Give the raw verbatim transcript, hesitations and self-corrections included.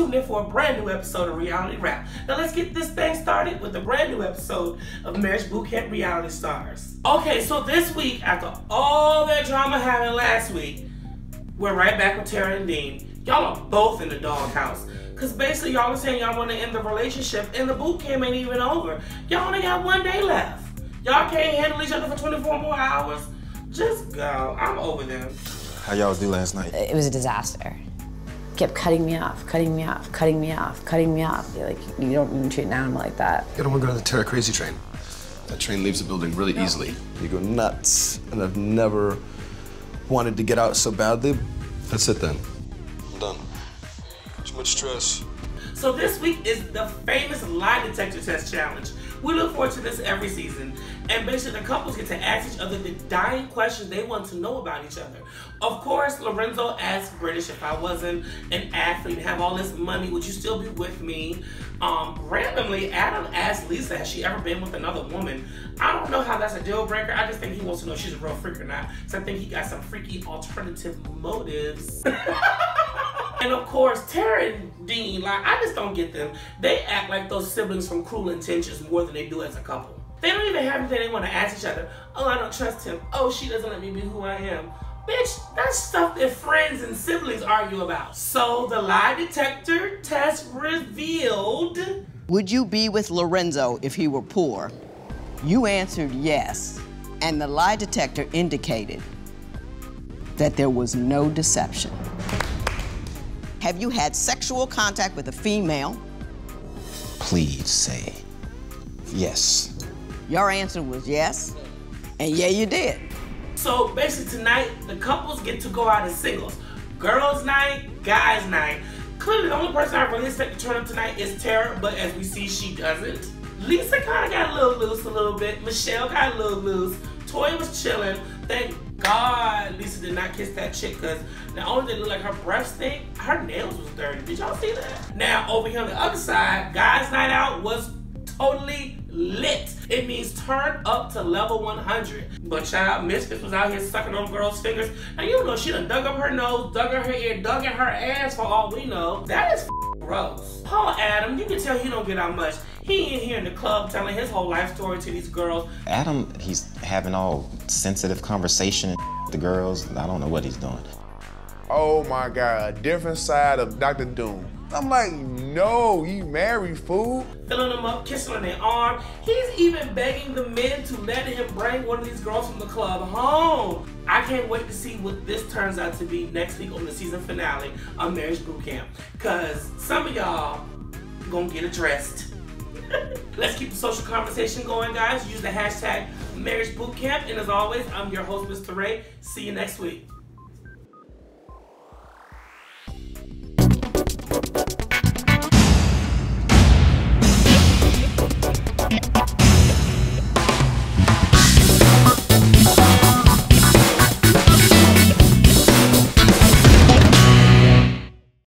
tuned in for a brand new episode of Reality Wrap. Now let's get this thing started with a brand new episode of Marriage Bootcamp Reality Stars. Okay, so this week, after all that drama happened last week, we're right back with Tara and Dean. Y'all are both in the doghouse. Cause basically y'all are saying y'all want to end the relationship and the boot camp ain't even over. Y'all only got one day left. Y'all can't handle each other for twenty-four more hours. Just go. I'm over them. How y'all do last night? It was a disaster. Kept cutting me off, cutting me off, cutting me off, cutting me off. You're like, you don't even treat an animal like that. You don't want to go on the Terra crazy train. That train leaves the building really no. easily. You go nuts, and I've never wanted to get out so badly. That's it then. I'm done. Too much stress. So this week is the famous lie detector test challenge. We look forward to this every season. And basically the couples get to ask each other the dying questions they want to know about each other. Of course, Lorenzo asked Brittish, if I wasn't an athlete and have all this money, would you still be with me? Um, randomly, Adam asked Lisa, has she ever been with another woman? I don't know how that's a deal breaker. I just think he wants to know if she's a real freak or not. So I think he got some freaky alternative motives. And of course, Tara and Dean, like, I just don't get them. They act like those siblings from Cruel Intentions more than they do as a couple. They don't even have anything they want to ask each other. Oh, I don't trust him. Oh, she doesn't let me be who I am. Bitch, that's stuff that friends and siblings argue about. So the lie detector test revealed. Would you be with Lorenzo if he were poor? You answered yes. And the lie detector indicated that there was no deception. Have you had sexual contact with a female? Please say yes. Your answer was yes, and yeah, you did. So basically tonight, the couples get to go out as singles. Girls night, guys night. Clearly the only person I really expect to turn up tonight is Tara, but as we see, she doesn't. Lisa kinda got a little loose a little bit. Michelle got a little loose. Toya was chilling. Thank God Lisa did not kiss that chick, because not only did it look like her breath stink, her nails was dirty. Did y'all see that? Now over here on the other side, guys night out was totally lit. It means turn up to level one hundred. But shout out, Misfits was out here sucking on girls' fingers. Now you know she done dug up her nose, dug in her ear, dug in her ass for all we know. That is gross. Paul Adam, you can tell he don't get out much. He in here in the club telling his whole life story to these girls. Adam, he's having all sensitive conversation with the girls. I don't know what he's doing. Oh my God, a different side of Doctor Doom. I'm like, no, you married, fool. Filling them up, kissing on their arm. He's even begging the men to let him bring one of these girls from the club home. I can't wait to see what this turns out to be next week on the season finale of Marriage Bootcamp, because some of y'all gonna get addressed. Let's keep the social conversation going, guys. Use the hashtag Marriage Bootcamp. And as always, I'm your host, Mister Ray. See you next week.